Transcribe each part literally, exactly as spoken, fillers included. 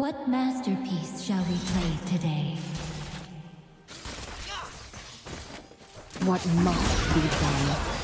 What masterpiece shall we play today? What must be done?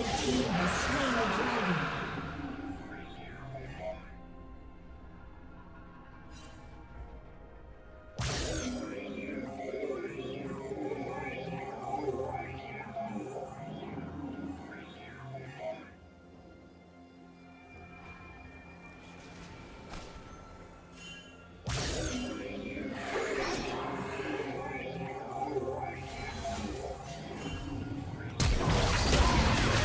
Red team has slain a dragon.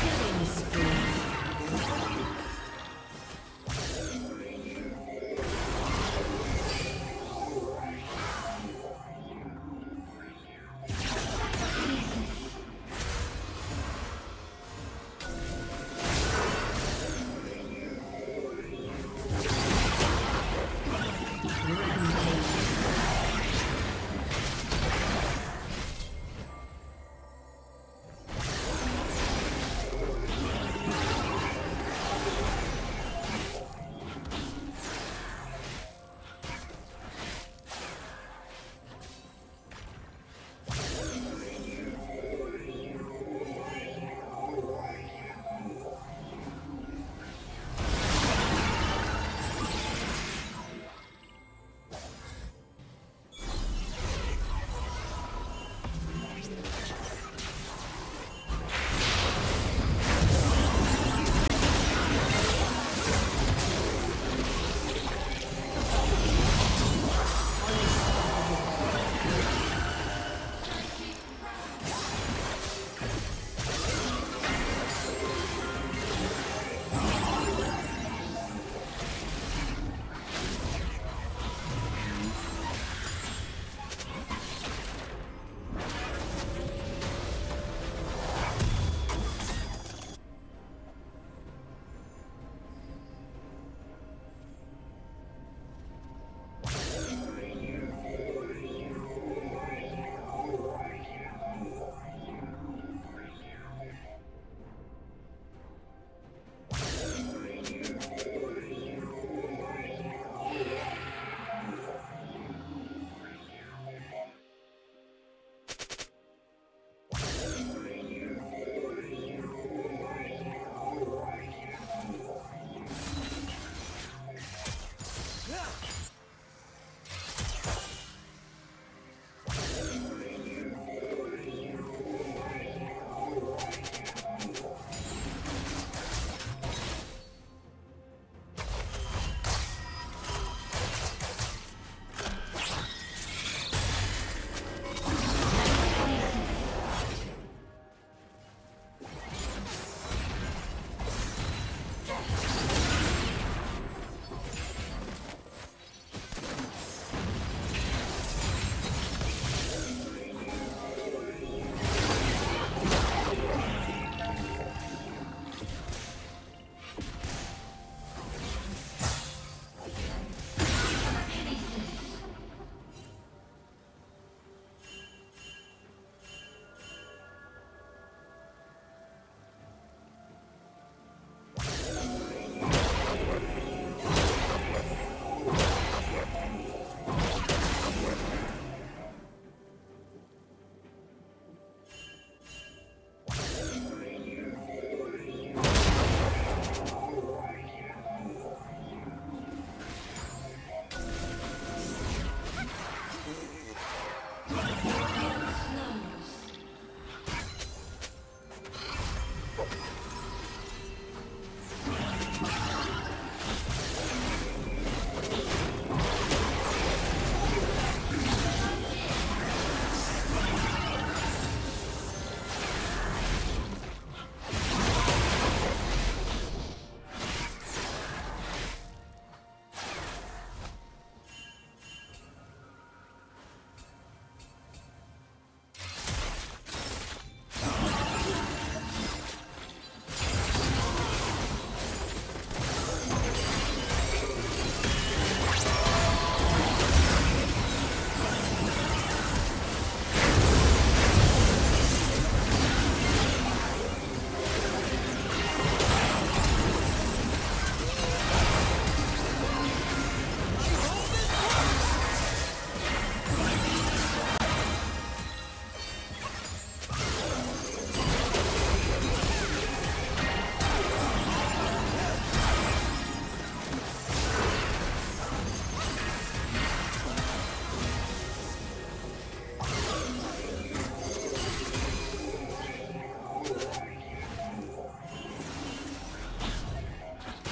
Killing spree.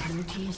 Blue team's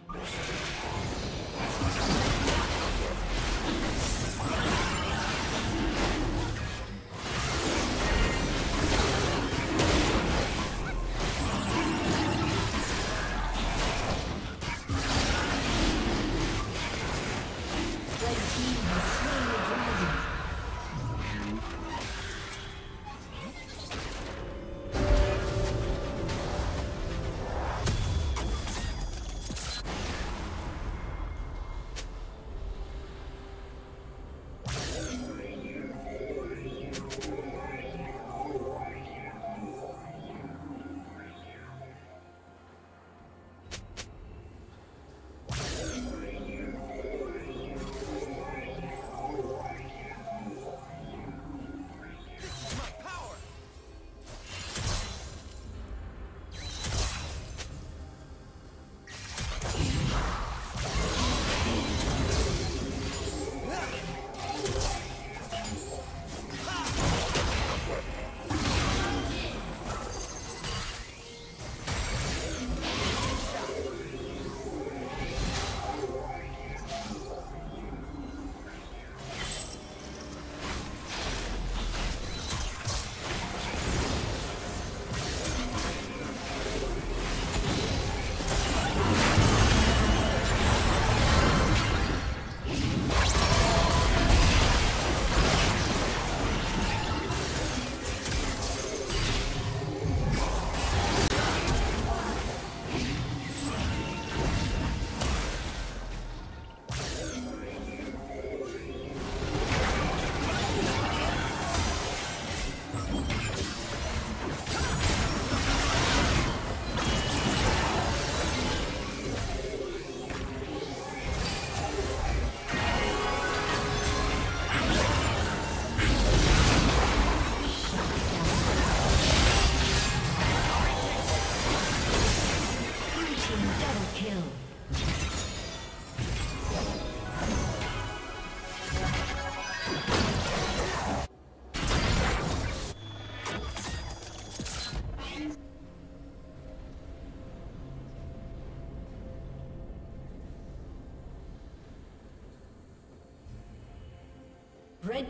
Red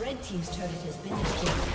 Red team's turret has been destroyed.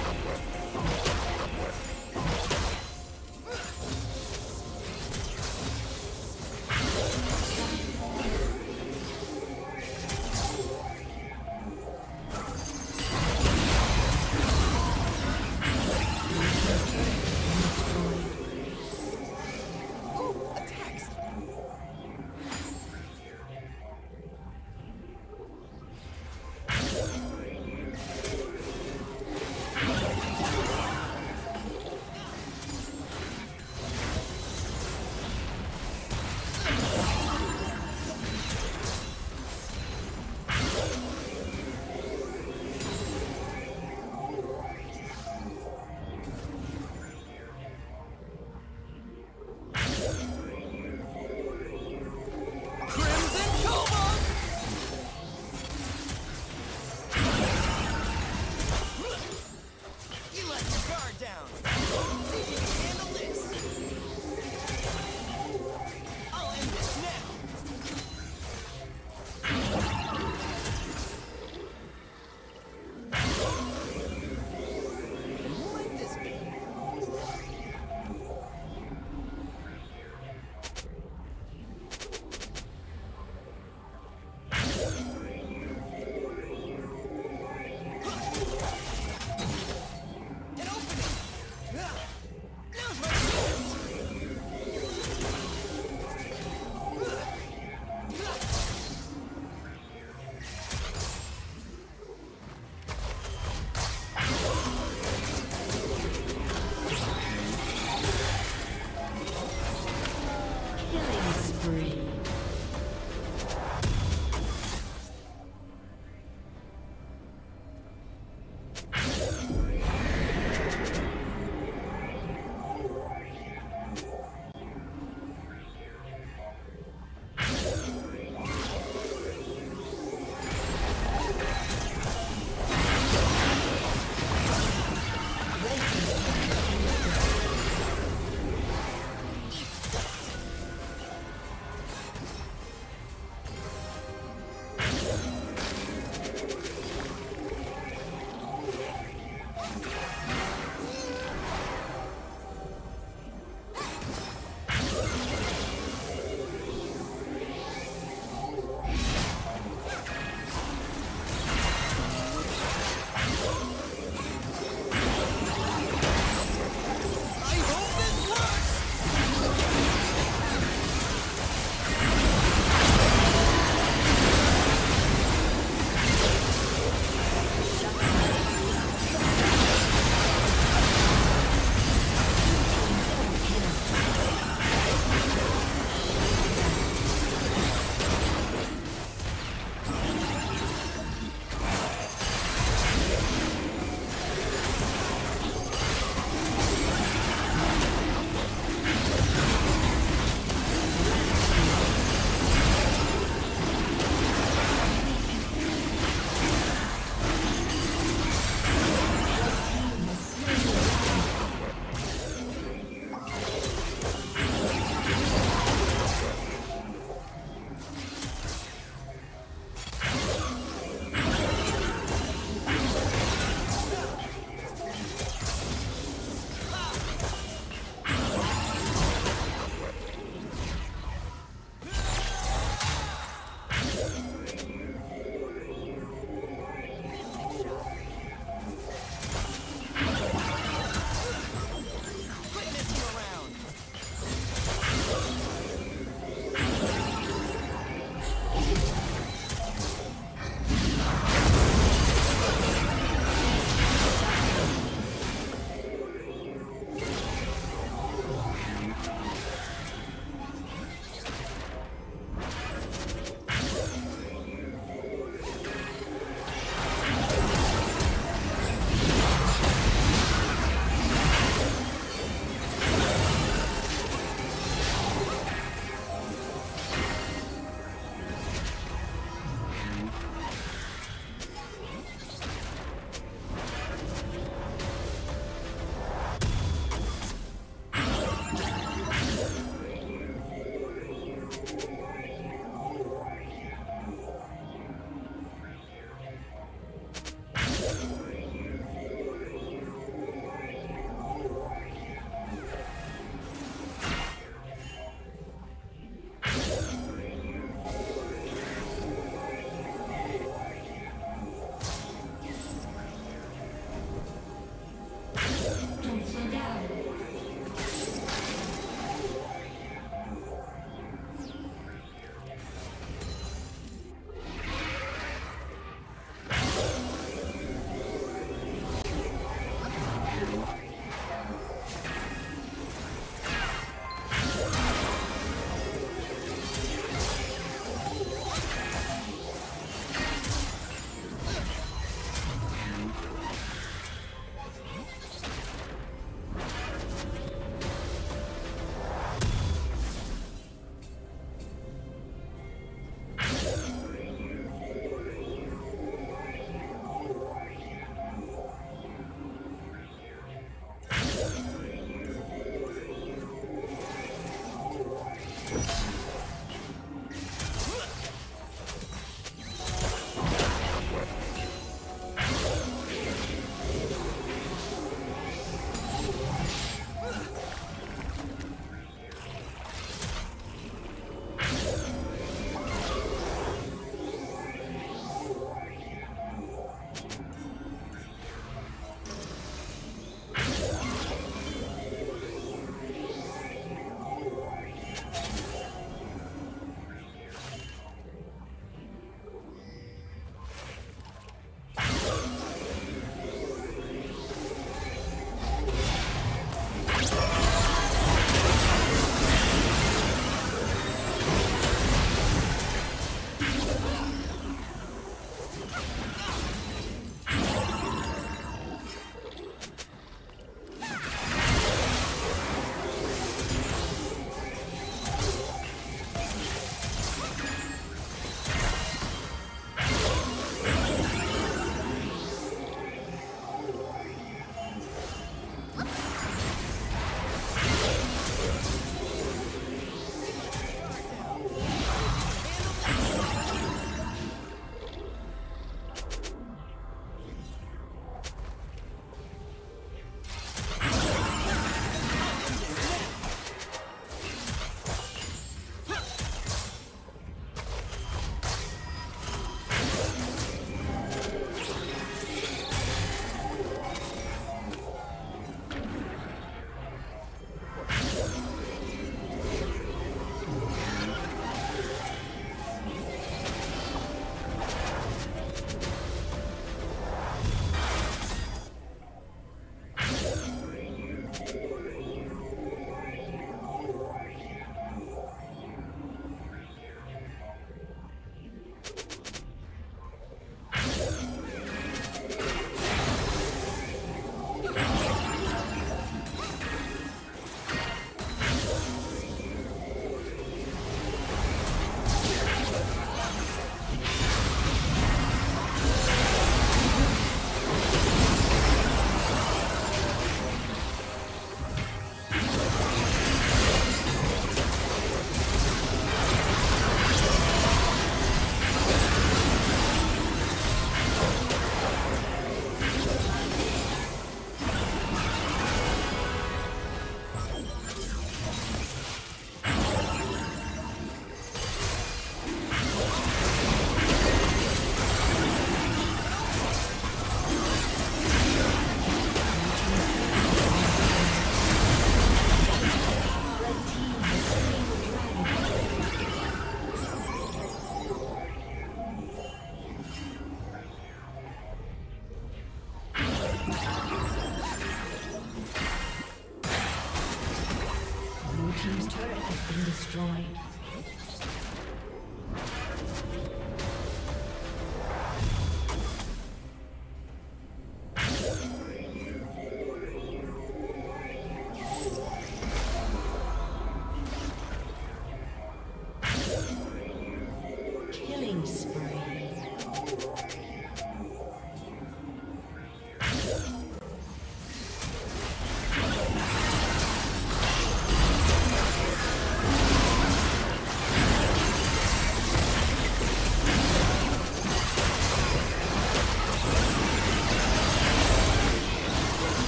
been destroyed.